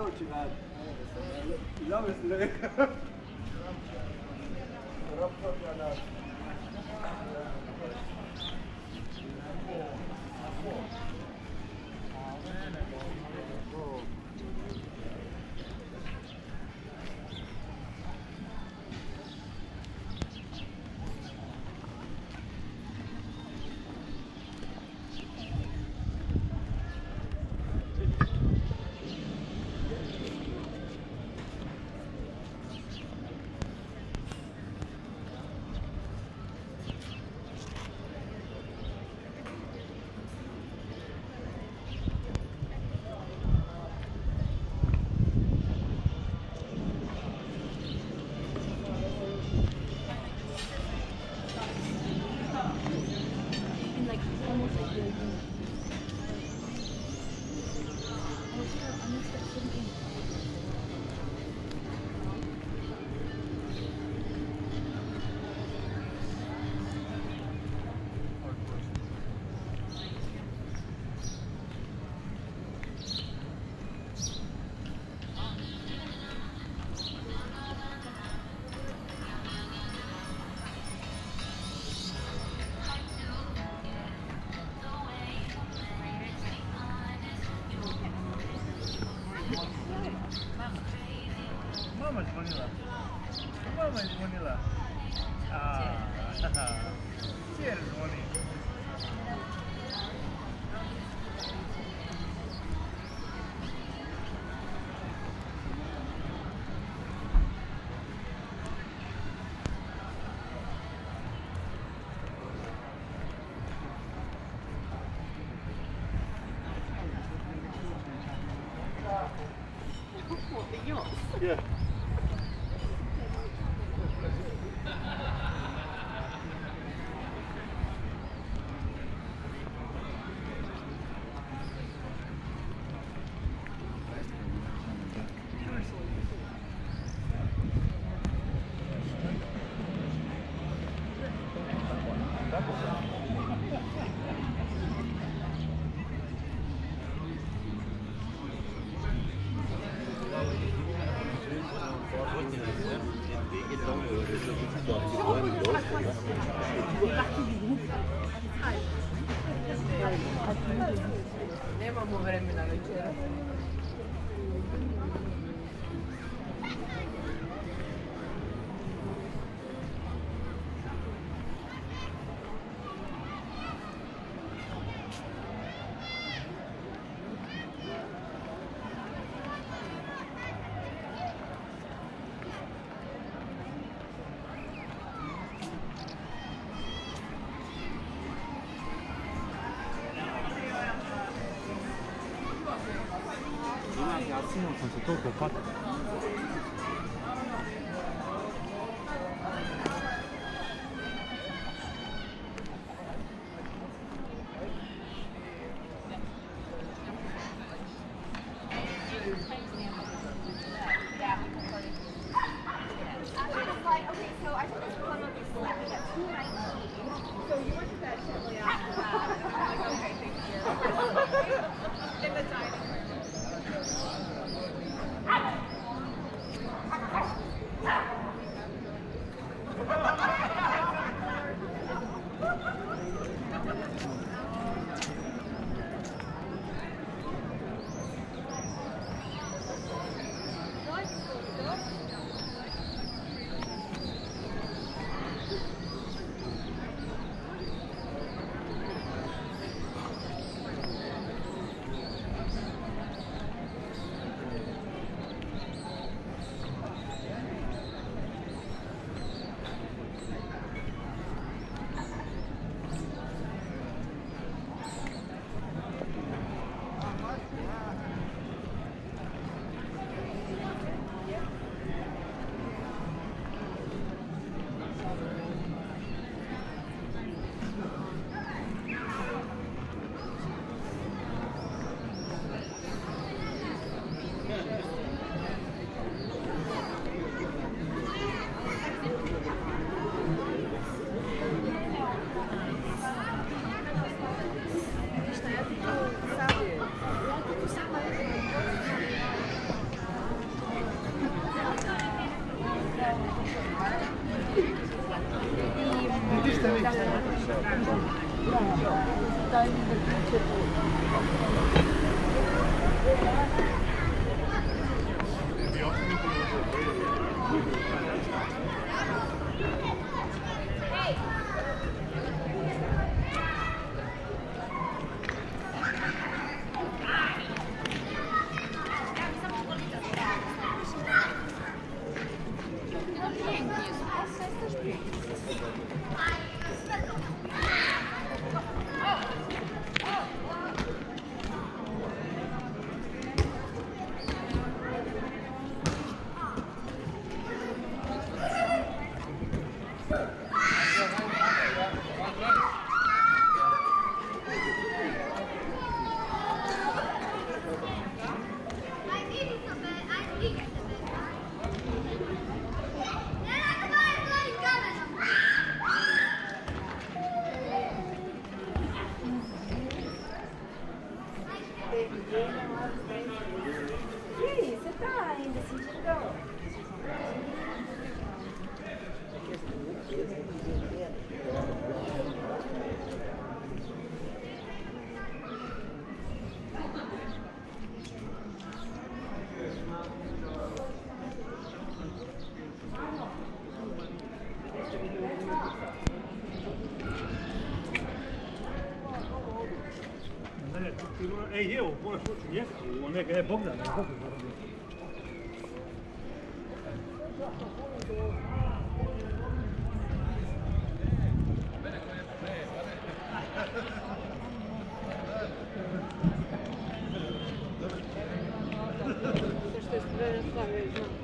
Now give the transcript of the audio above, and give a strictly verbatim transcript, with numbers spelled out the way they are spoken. go too bad. Love is Luke. Yeah. I'm Ej, evo, moraš ući mjesto, neka je Bogdan, ne Bogdan. Sve što je spremno stavljaju, znam.